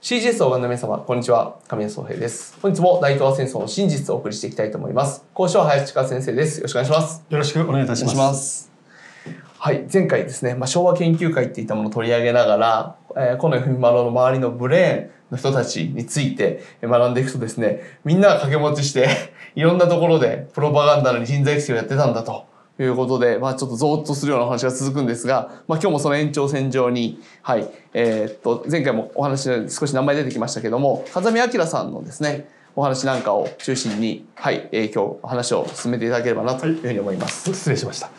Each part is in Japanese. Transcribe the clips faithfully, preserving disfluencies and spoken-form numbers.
シージーエス をご覧の皆様、こんにちは。神谷宗平です。本日も大東亜戦争の真実をお送りしていきたいと思います。講師は林親先生です。よろしくお願いします。よろしくお願いいたします。はい、前回ですね、まあ、昭和研究会っていったものを取り上げながら、えー、近衛文麿の周りのブレーンの人たちについて学んでいくとですね、みんなが掛け持ちして、いろんなところでプロパガンダの人材育成をやってたんだと。ということで、まあちょっとゾーッとするような話が続くんですが、まあ今日もその延長線上に、はい、えー、っと、前回もお話で少し名前出てきましたけども、風見彰さんのですね、お話なんかを中心に、はい、えー、今日話を進めていただければなというふうに思います。はい、失礼しました。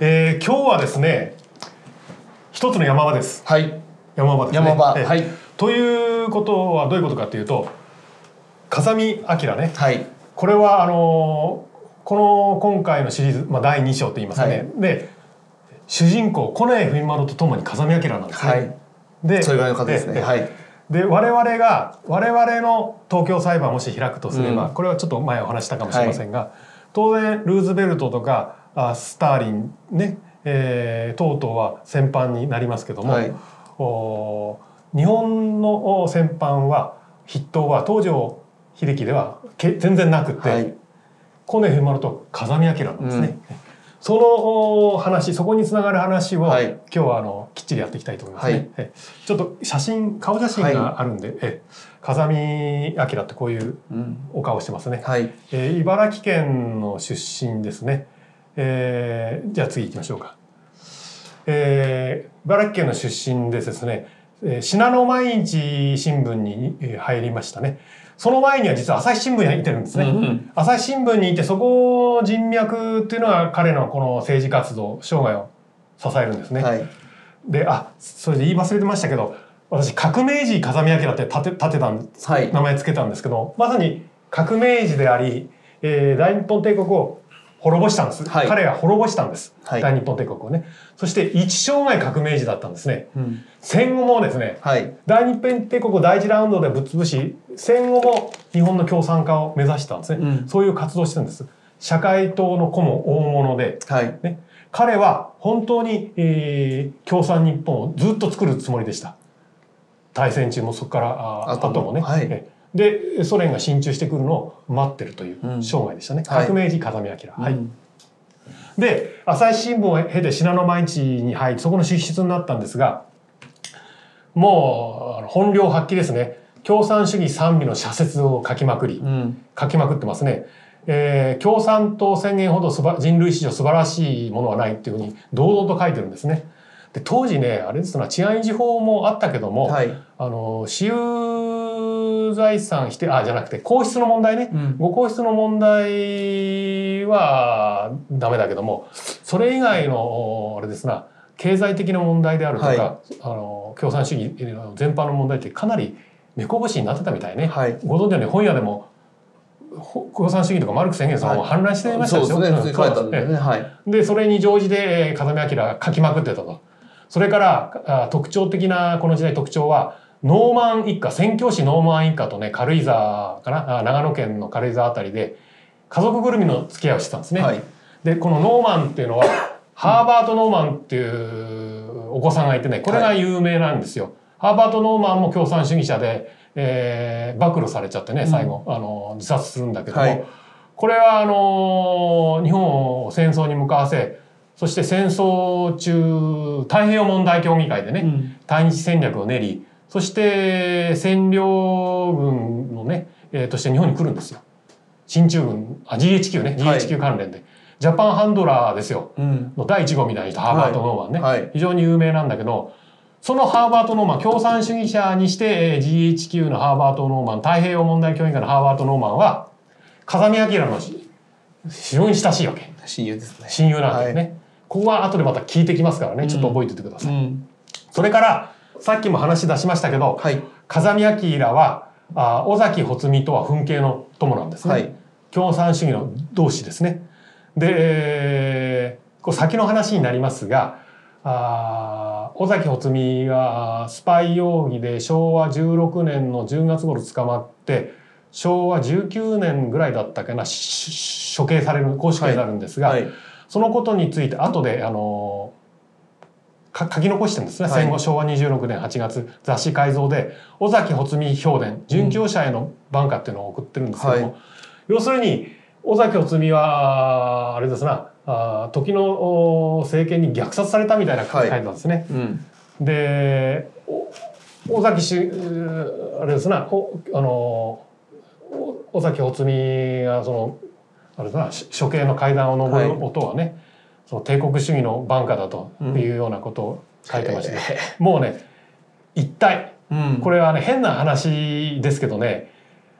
えー、今日はですね、一つの山場です。はい。山場ですね。山場。はい。ということはどういうことかというと、風見彰ね。はい。これはあのー、この今回のシリーズ、まあ、だいに章といいますかね、はい、で主人公近衛文麿とともに風見彰なんですね。はい、でそれぐらいの方ですね。はい、で我々が我々の東京裁判をもし開くとすれば、うん、これはちょっと前お話したかもしれませんが、はい、当然ルーズベルトとかあスターリンね、えー、等々は戦犯になりますけども、はい、お日本の戦犯は筆頭は東条英機ではけ全然なくって。はい、近衛文麿と風見彰なんですね。うん、その話、そこにつながる話を、はい、今日はあのきっちりやっていきたいと思いますね。はい、ちょっと写真、顔写真があるんで、はい、え風見彰ってこういうお顔してますね。うん、はい、えー、茨城県の出身ですね。えー、じゃあ次行きましょうか。えー、茨城県の出身でですね、信濃毎日新聞に入りましたね。その前には実は朝日新聞にいてるんですね。うんうん、朝日新聞にいて、そこを人脈というのが彼のこの政治活動、生涯を支えるんですね。はい、で、あ、それで言い忘れてましたけど、私、革命児風見彰って立て、立てたんです、はい、名前つけたんですけど、まさに革命児であり、えー、大日本帝国を滅ぼしたんです。はい、彼が滅ぼしたんです。はい、大日本帝国をね。そして一生涯革命児だったんですね。うん、戦後もですね、はい、大日本帝国を第一ラウンドでぶっ潰し、戦後も日本の共産化を目指したんですね。うん、そういう活動をしてるんです。社会党の子も大物で、はいね、彼は本当に、えー、共産日本をずっと作るつもりでした。大戦中もそこから後もね。はいね、でソ連が進駐してくるのを待ってるという生涯でしたね。うん、はい、革命児風見彰。はい、うん、で朝日新聞を経て信濃毎日に入り、そこの出筆になったんですが、もう本領発揮ですね。共産主義賛美の社説を書きまくり、うん、書きまくってますね。えー、共産党宣言ほど人類史上素晴らしいものはないっていうふうに堂々と書いてるんですね。で当時ね、あれですな、治安維持法もあったけども、はい、あの私有財産して、あ、じゃなくて皇室の問題ね、うん、ご皇室の問題はダメだけども、それ以外のあれですな、経済的な問題であるとか、はい、あの共産主義全般の問題ってかなり目こぼしになってたみたいね。はい、ご存知のように本屋でも共産主義とかマルクス・エンゲルスはもう氾濫していましたでしょ。でそれに乗じて風見彰が書きまくってたと。それから特徴的なこの時代特徴はノーマン一家、宣教師ノーマン一家とね、軽井沢かな、長野県の軽井沢あたりで家族ぐるみの付き合いをしてたんですね。はい、でこのノーマンっていうのは、うん、ハーバート・ノーマンっていうお子さんがいてね、これが有名なんですよ。はい、ハーバート・ノーマンも共産主義者で、えー、暴露されちゃってね、最後、うん、あの自殺するんだけども、はい、これはあの日本を戦争に向かわせ、そして戦争中太平洋問題協議会でね、うん、対日戦略を練り、そして占領軍のね、えー、として日本に来るんですよ。進駐軍、あ、ジーエイチキュー ね、はい、ジーエイチキュー 関連で。ジャパンハンドラーですよ。うん、のだいいち号みたいな人、ハーバート・ノーマンね。はいはい、非常に有名なんだけど、そのハーバート・ノーマン、共産主義者にして、えー、ジーエイチキュー のハーバート・ノーマン、太平洋問題協議会のハーバート・ノーマンは、風見彰の非常に親しいわけ。親友ですね。親友なんですね。はい、ここは後でまた聞いてきますからね、ちょっと覚えておいてください。うんうん、それから、さっきも話出しましたけど、はい、風見彰はあ尾崎穂積とは紛系の友なんですね。はい、共産主義の同志ですね。で、えー、こう先の話になりますが、あ尾崎穂積がスパイ容疑でしょうわじゅうろくねんのじゅうがつ頃捕まって、しょうわじゅうきゅうねんぐらいだったかな、処刑される、公処刑になるんですが、はいはい、そのことについて後であのー書き残してるんですね、はい、戦後しょうわにじゅうろくねんはちがつ雑誌改造で尾崎穂積評伝殉教者への挽歌っていうのを送ってるんですけども、はい、要するに尾崎穂積はあれですなあ時の政権に虐殺されたみたいな書いてたんですね。はいうん、で尾崎しあれですなおあの尾崎穂積がそのあれだな処刑の階段を上る音はね、はい、その帝国主義の挽歌だというようなことを書いてまして、うん、もうね一体、うん、これはね変な話ですけどね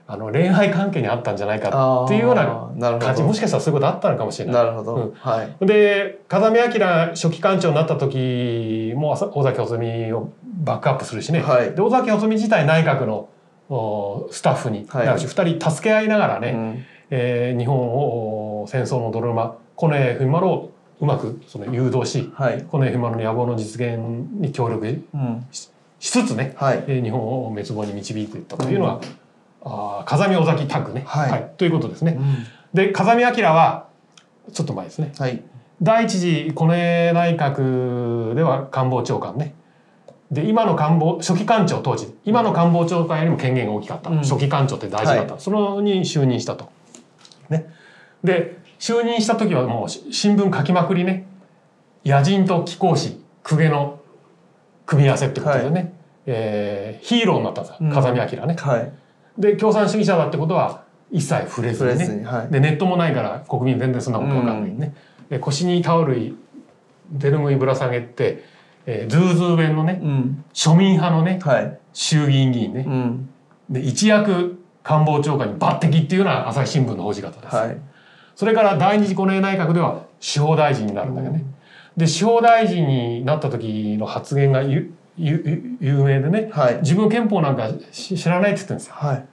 あの恋愛関係にあったんじゃないかっていうような感じもしかしたらそういうことあったのかもしれない。なるほど、うんはい、で風見明初期官庁になった時も尾崎穂積をバックアップするしね、はい、で尾崎穂積自体内閣のスタッフになるし、はい、ふたり助け合いながらね、うんえー、日本を戦争の泥沼近衛文麿をうまくその誘導し、はい、近衛文麿の野望の実現に協力 し,、うん、し, しつつね、はい、日本を滅亡に導いていったというのが、うん、あ風見尾崎タッグね、はいはい、ということですね。うん、で風見明はちょっと前ですね、はい、第一次近衛内閣では官房長官ねで今の官房初期官庁当時今の官房長官よりも権限が大きかった、うん、初期官庁って大事だった、はい、それに就任したと。ね、で就任した時はもう新聞書きまくりね野人と貴公子公家の組み合わせってことでね、はいえー、ヒーローになったんです、うん、風見明ね、はい、で共産主義者だってことは一切触れずにねずに、はい、でネットもないから国民全然そんなこと分かんないね、うん、で腰にタオル手ぬぐいぶら下げて、えー、ズーズー弁のね、うん、庶民派のね、はい、衆議院議員ね、うん、で一躍官房長官に抜擢っていうのは朝日新聞の報じ方です、はい、それから第二次近衛内閣では司法大臣になるんだけどね、うん、で司法大臣になった時の発言がゆゆ有名でね、はい、自分憲法なんか知らないって言ってるんですよ、はい、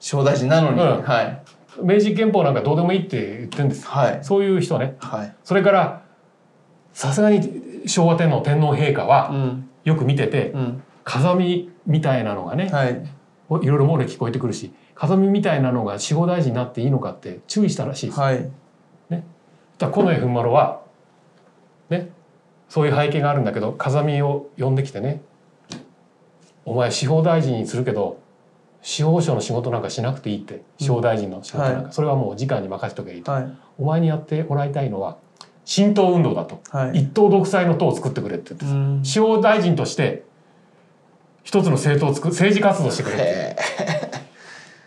司法大臣なのに、うんはい、明治憲法なんかどうでもいいって言ってるんです、はい、そういう人ね、はい、それからさすがに昭和天皇天皇陛下は、うん、よく見てて、うん、風見みたいなのがね、はいいろいろ漏れ聞こえてくるし風見みたいなのが司法大臣になっていいのかって注意したらしいです、はいね、だから近衛文麿は、ね、そういう背景があるんだけど風見を呼んできてね「お前司法大臣にするけど司法省の仕事なんかしなくていい」って、うん、司法大臣の仕事なんか、はい、それはもう時間に任せとけばいいと、はい、お前にやってもらいたいのは新党運動だと、はい、一党独裁の党を作ってくれって言って、司法大臣として一つの政党を作る政治活動してくれって、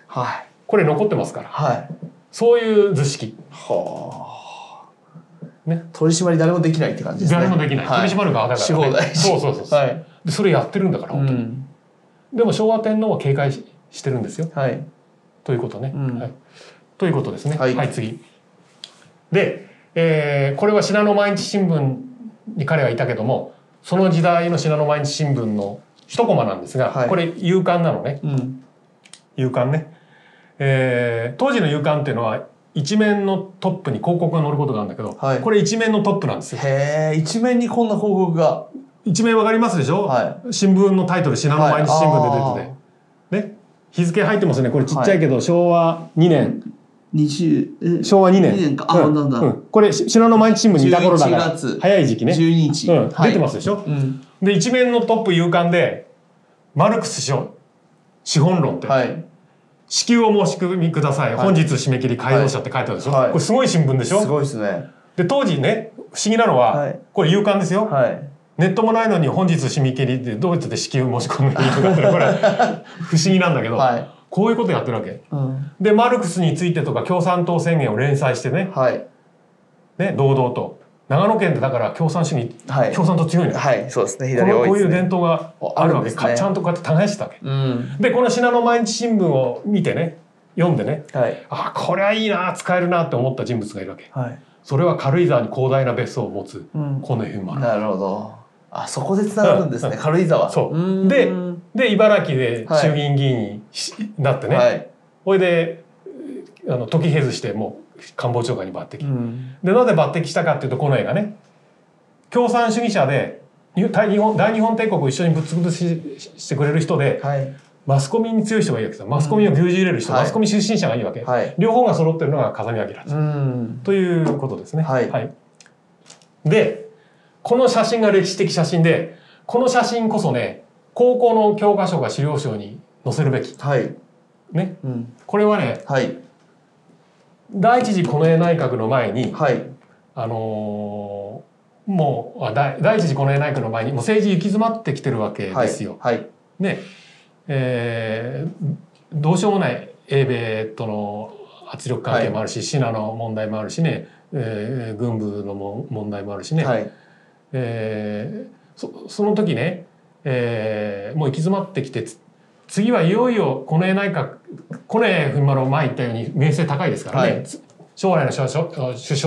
はい、これ残ってますから、はい、そういう図式は、ね、取り締まり誰もできないって感じですね。誰もできない、はい、取り締まる側だから、ね、そうそうそうそう、はい、でそれやってるんだから本当に、うん、でも昭和天皇は警戒 し, してるんですよ、はい、ということね、うんはい、ということですね、はい、はい、次で、えー、これは信濃毎日新聞に彼はいたけどもその時代の信濃毎日新聞の一コマなんですが、はい、これ夕刊なのね、うん、夕刊ね、えー、当時の夕刊っていうのは一面のトップに広告が載ることがあるんだけど、はい、これ一面のトップなんですよ。へえ、一面にこんな広告が。一面わかりますでしょ、はい、新聞のタイトル信濃毎日新聞で出てて、はい、ね、日付入ってますね。これちっちゃいけど、はい、しょうわにねんにじゅうしょうわにねんか、あ、うん、なんだ、うん、これ信濃毎日新聞にいた頃だから早い時期ね、じゅうににち、うん、はい、出てますでしょ、うん、で一面のトップ夕刊でマルクス資本論って、はい、支給を申し込みください、はい、本日締め切り改造者って書いてあるでしょ、はい、これすごい新聞でしょ。すごいですね。で当時ね不思議なのは、はい、これ夕刊ですよ、はい、ネットもないのに本日締め切りってどうやって支給申し込みくださいってこれ不思議なんだけど、はい、こういうことやってるわけ、うん、でマルクスについてとか共産党宣言を連載してね、はい、ね、堂々と。長野県ってだから共産主義、はい、共産党強いんだ、はい、そうですね、左多いですね。こういう伝統があるわけ、ね、ちゃんとこうやって耕してたわけ、うん、でこの信濃毎日新聞を見てね読んでね、はい、ああこれはいいな使えるなって思った人物がいるわけ、はい、それは軽井沢に広大な別荘を持つ近衛文麿。なるほど、あそこでつながるんですね、うんうん、軽井沢。そうでで茨城で衆議院議員になってね、はい、これであの時経ずしてもう官房長官に抜擢、うん、でなぜ抜擢したかっていうと近衛がね共産主義者で大日本、大日本帝国を一緒にぶっ潰ししてくれる人で、はい、マスコミに強い人がいいわけですよ。マスコミを牛耳れる人、うん、マスコミ出身者がいいわけ、はい、両方が揃ってるのが風見明です、うん、ということですね、はいはい、でこの写真が歴史的写真で、この写真こそね、高校の教科書か資料集に載せるべき。はい。ね。うん、これはね、はい、第一次近衛内閣の前に、はい、あのー、もう第、第一次近衛内閣の前にもう政治行き詰まってきてるわけですよ。はいはい、ね、えー、どうしようもない英米との圧力関係もあるし、はい、シナの問題もあるしね、えー、軍部のも問題もあるしね、はい、えー、そ, その時ね、えー、もう行き詰まってきて、次はいよいよ近衛内閣、近衛文丸を前言ったように名声高いですからね、はい、将来の首相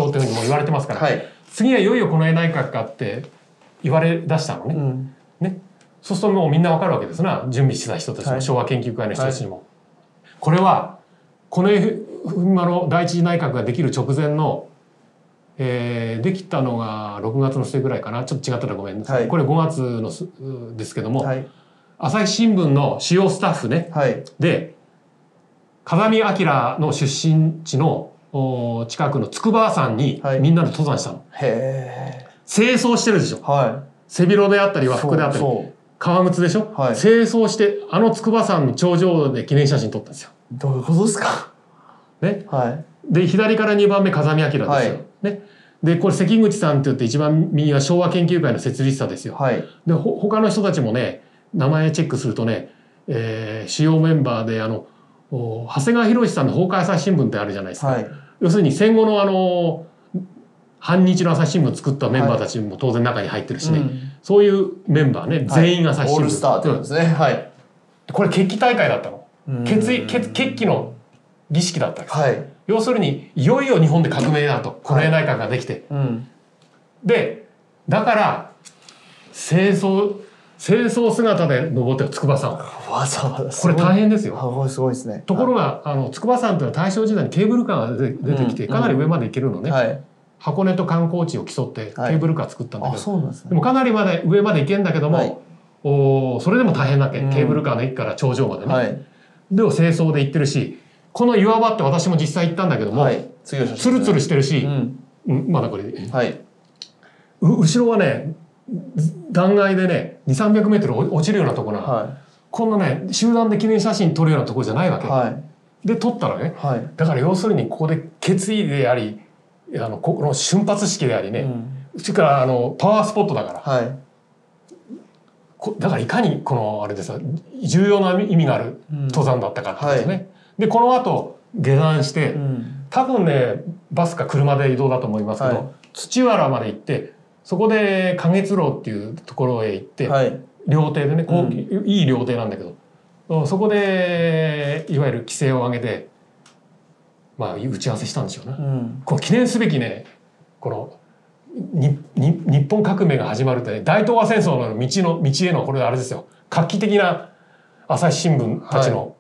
というふうにも言われてますから、はい、次はいよいよ近衛内閣かって言われだしたのね、うん、ね、そうするともうみんなわかるわけですな、準備してた人たちも、はい、昭和研究会の人たちにも、はい、これは近衛文丸の第一次内閣ができる直前の、えー、できたのがろくがつの末ぐらいかな、ちょっと違ったらごめんなさい、はい、これごがつのですけども、はい、朝日新聞の主要スタッフね、はい、で風見明の出身地の近くの筑波山にみんなで登山したの、はい、へー、清掃してるでしょ、はい、背広であったり和服であったり革靴でしょ、はい、清掃してあの筑波山の頂上で記念写真撮ったんですよ。どういうことですかね、はい、で左からにばんめ風見明ですよ、はい、ね、でこれ関口さんって言って一番右は昭和研究会の設立者ですよ、はい、でほ他の人たちもね名前チェックするとね、えー、主要メンバーであの長谷川博さんの「崩壊朝日新聞」ってあるじゃないですか、はい、要するに戦後のあの反日の朝日新聞を作ったメンバーたちも当然中に入ってるしね、はい、そういうメンバーね、はい、全員朝日新聞、オールスターってことですね、はい、これ決起大会だったの、決決決起の儀式だったんです、はい、要するにいよいよ日本で革命だと、近衛内閣ができて、はい、うん、でだから戦争清掃姿で登って筑波山、わざわざこれ大変ですよ。すごいですね。ところがあの筑波山というのは大正時代にケーブルカーが出てきてかなり上まで行けるのね、箱根と観光地を競ってケーブルカー作ったんだけど、でもかなりまで上まで行けんだけども、おそれでも大変だけ、ケーブルカーの駅から頂上までね、でも清掃で行ってるし、この岩場って私も実際行ったんだけどもツルツルしてるし、まだこれ後ろはね断崖でねにせんさんびゃくメートル落ちるようなところな、はい、こんなね集団で記念写真撮るようなところじゃないわけ、はい、で撮ったらね、はい、だから要するにここで決意であり、あのこの瞬発式でありね、うん、それからあのパワースポットだから、はい、こだからいかにこのあれです重要な意味がある登山だったかってことですね、うん、はい、でこの後下山して、うん、多分ねバスか車で移動だと思いますけど、はい、土原まで行って。そこで花月楼っていうところへ行って、はい、料亭でね、こう、うん、いい料亭なんだけど、そこでいわゆる規制を上げて、まあ打ち合わせしたんでしょうね、うん、この記念すべきね、このにに日本革命が始まるって、ね、大東亜戦争の道の道へのこれあれですよ、画期的な朝日新聞たちの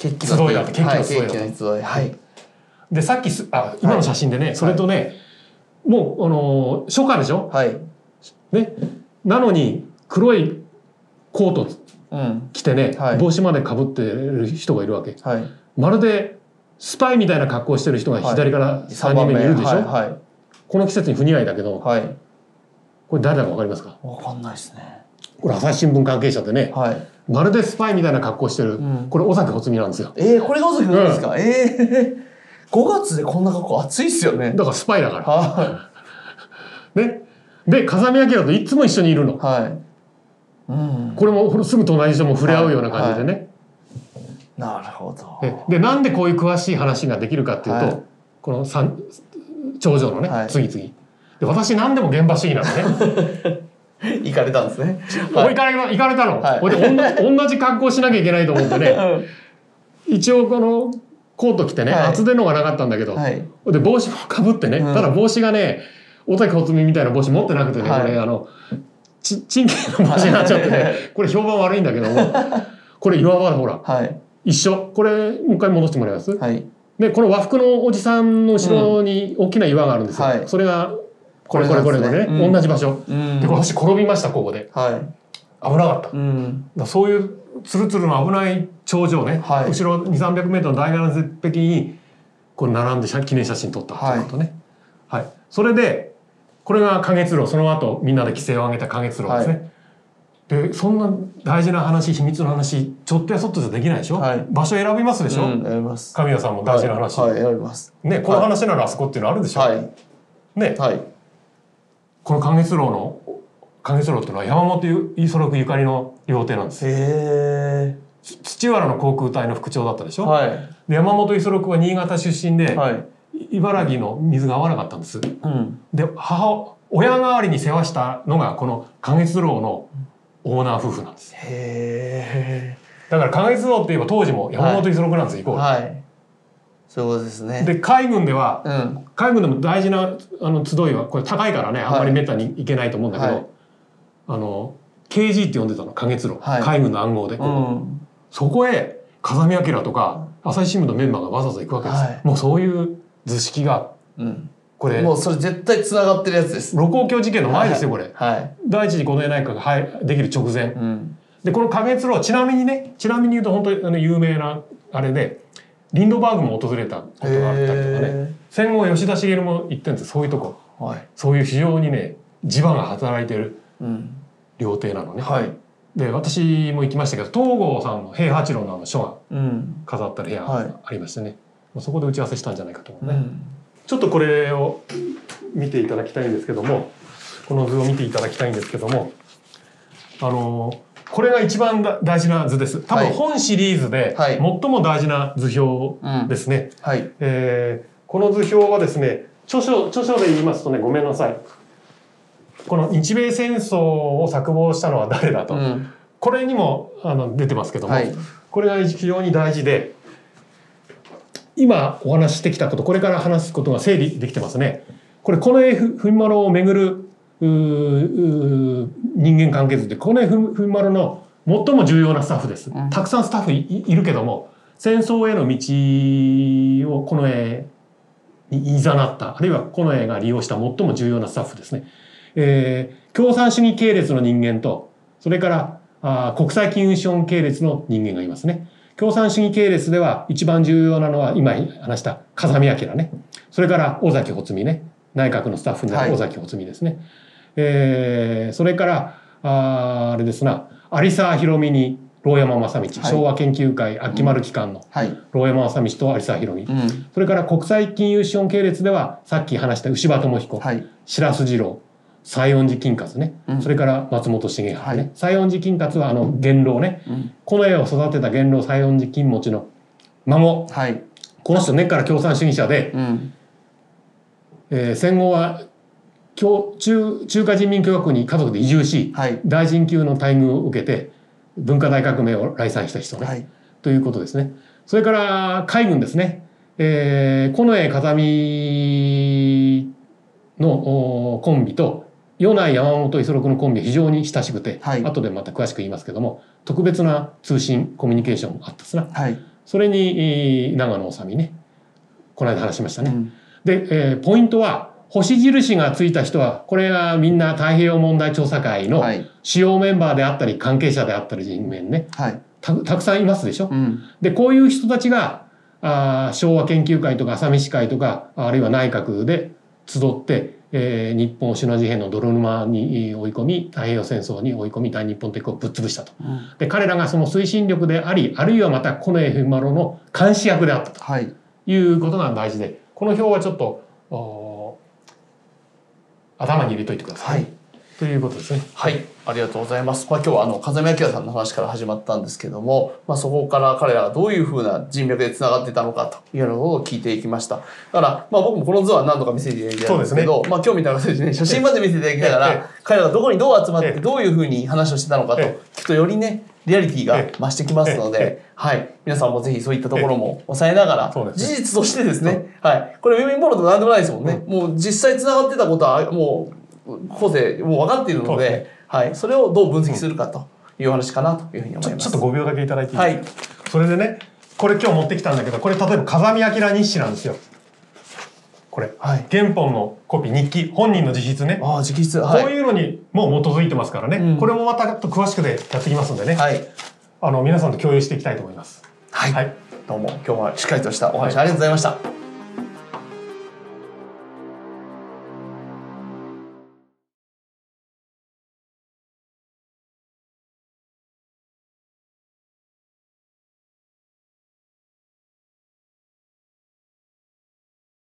集いだって、はい、決起の集いだって、はいはい、でさっきすあ今の写真でね、はい、それとね、はい、もうあの初夏でしょ、はい、ね、なのに黒いコート着てね、うん、はい、帽子までかぶってる人がいるわけ、はい、まるでスパイみたいな格好してる人が左からさんにんめにいるでしょ、はいはいはい、この季節に不似合いだけど、はい、これ誰だか分かりますか？分かんないですね。これ朝日新聞関係者でね、はい、まるでスパイみたいな格好してる、うん、これ尾崎穂積なんですよ。えー、これが尾崎穂積ですか？うん、えーごがつでこんな格好暑いっすよね。だからスパイだから。はい、ね。で、風見明といつも一緒にいるの。はい。うん。これもすぐ隣でも触れ合うような感じでね。はいはい、なるほど。で、なんでこういう詳しい話ができるかっていうと、はい、この山頂上のね、はい、次々。で、私何でも現場主義なのね。行かれたんですね。はい、行かれた、行かれたの。はい、で同じ格好しなきゃいけないと思ってね。うん、一応この。コート着てね、はい、厚手のがなかったんだけど、はい、で帽子もかぶってね、うん、ただ帽子がね尾崎穂積みたいな帽子持ってなくてね、はい、これあのちチンケの帽子になっちゃってねこれ評判悪いんだけどもこれ岩場のほら、はい、一緒これもう一回戻してもらいます、はい、でこの和服のおじさんの後ろに大きな岩があるんですよ、うん、それがこれこれこれこれね、うん、同じ場所、うん、で私転びましたここで、はい、危なかった、うん、だそういうつるつるの危ない頂上ね、はい、後ろにせんさんびゃくメートルの大岩の絶壁にこう並んで記念写真撮ったっていうことね、はいはい、それでこれが過月労、その後みんなで規制を上げた過月労ですね。はい、でそんな大事な話、秘密の話、ちょっとやそっとじゃできないでしょ。はい、場所選びますでしょ。うん、選びます。神谷さんも大事な話。はい、はい、選びます。ね、この話ならあそこっていうのあるでしょ。はい、ね、はい、この過月労の過月労っていうのは山本五十六ゆかりの料亭なんです。へー。土原の航空隊の副長だったでしょ、はい、で山本五十六は新潟出身で、はい、茨城の水が合わなかったんです、うん、で母親代わりに世話したのがこの過月労のオーナー夫婦なんです。へだから過月労っていえば当時も山本五十六なんです、はい、イコール、はい、そうですね。で海軍では、うん、海軍でも大事なあの集いはこれ高いからねあんまりめったにいけないと思うんだけど、はい、あの ケージー って呼んでたの過月労、はい、海軍の暗号でここ、うん、そこへ風見明とか朝日新聞のメンバーがわざわざ行くわけです、はい、もうそういう図式が、うん、これもうそれ絶対つながってるやつです。盧溝橋事件の前ですよ、はい、これ、はい、第一次近衛内閣ができる直前、うん、でこの過月労、ちなみにねちなみに言うと本当にあの有名なあれでリンドバーグも訪れたことがあったりとかね、戦後吉田茂も行ってるんです。そういうとこ、はい、そういう非常にね地場が働いてる料亭なのね、うん、はい、で私も行きましたけど東郷さんの平八郎の書が飾った部屋がありましてね、うん、はい、そこで打ち合わせしたんじゃないかと思うね、うん、ちょっとこれを見ていただきたいんですけども、この図を見ていただきたいんですけども、あのこれが一番大事な図です。多分本シリーズで最も大事な図表ですね。この図表はですね著書、著書で言いますとね、ごめんなさい、この日米戦争を策謀したのは誰だと、うん、これにもあの出てますけども、はい、これが非常に大事で今お話してきたことこれから話すことが整理できてますね。これ近衛文丸をめぐる人間関係図で近衛文丸の最も重要なスタッフです、うん、たくさんスタッフ い, いるけども戦争への道を近衛にいざなったあるいは近衛が利用した最も重要なスタッフですね。えー、共産主義系列の人間とそれからあ国際金融資本系列の人間がいますね。共産主義系列では一番重要なのは今話した風見明ね、それから尾崎穂積ね、内閣のスタッフになる尾崎穂積ですね、はい、えー、それからああれですな有沢博美に牢山正道、はい、昭和研究会秋丸機関の牢山正道と有沢博美、うん、それから国際金融資本系列ではさっき話した牛場智彦、はい、白洲次郎、西園寺金勝ね、うん、それから松本茂春ね、はい、西園寺金勝はあの元老ね、うん、この絵を育てた元老西園寺金持ちの孫、はい、この人根っから共産主義者で、うん、えー、戦後は中, 中華人民共和国に家族で移住し、はい、大臣級の待遇を受けて文化大革命を来賛した人ね、はい、ということですね。それから海軍ですね、えー、近衛風見のコンビと米内山本五十六のコンビは非常に親しくて、はい、後でまた詳しく言いますけども特別な通信コミュニケーションもあったっすな、はい、それに長野修身ね、この間話しましたね、うん、で、えー、ポイントは星印がついた人はこれがみんな太平洋問題調査会の主要メンバーであったり関係者であったり人面ね、はい、た, たくさんいますでしょ、うん、でこういう人たちがあ昭和研究会とか朝飯会とかあるいは内閣で集ってえー、日本を支那事変の泥沼に追い込み太平洋戦争に追い込み大日本帝国をぶっ潰したと、うん、で彼らがその推進力でありあるいはまた近衛文丸の監視役であったと、はい、いうことが大事でこの表はちょっと頭に入れといてください、はい、ということですね。はい、ありがとうございます。まあ、今日はあの風見明さんの話から始まったんですけども、まあ、そこから彼らがどういうふうな人脈でつながっていたのかというようなことを聞いていきました。だからまあ僕もこの図は何度か見せていただいたんですけど、まあ今日みたいな形でね写真まで見せていただきながら彼らがどこにどう集まってどういうふうに話をしてたのかと聞くとよりねリアリティが増してきますので、はい、皆さんもぜひそういったところも抑えながら、事実としてですね、はい、これウェブインボールと何でもないですもんね。もう実際つながってたことはもう後世もう分かっているので。はい、それをどう分析するかという話かなというふうに思います。ちょっとごびょうだけいただいていいですか。はい、それでね、これ今日持ってきたんだけど、これ例えば風見明日誌なんですよ。これ、はい、原本のコピー、日記、本人の自筆ね。ああ、自筆。はい、こういうのにも基づいてますからね。うん、これもまたちょっと詳しくでやっていきますんでね。はい、あの皆さんと共有していきたいと思います。はい、はい、どうも今日はしっかりとしたお話、はい、ありがとうございました。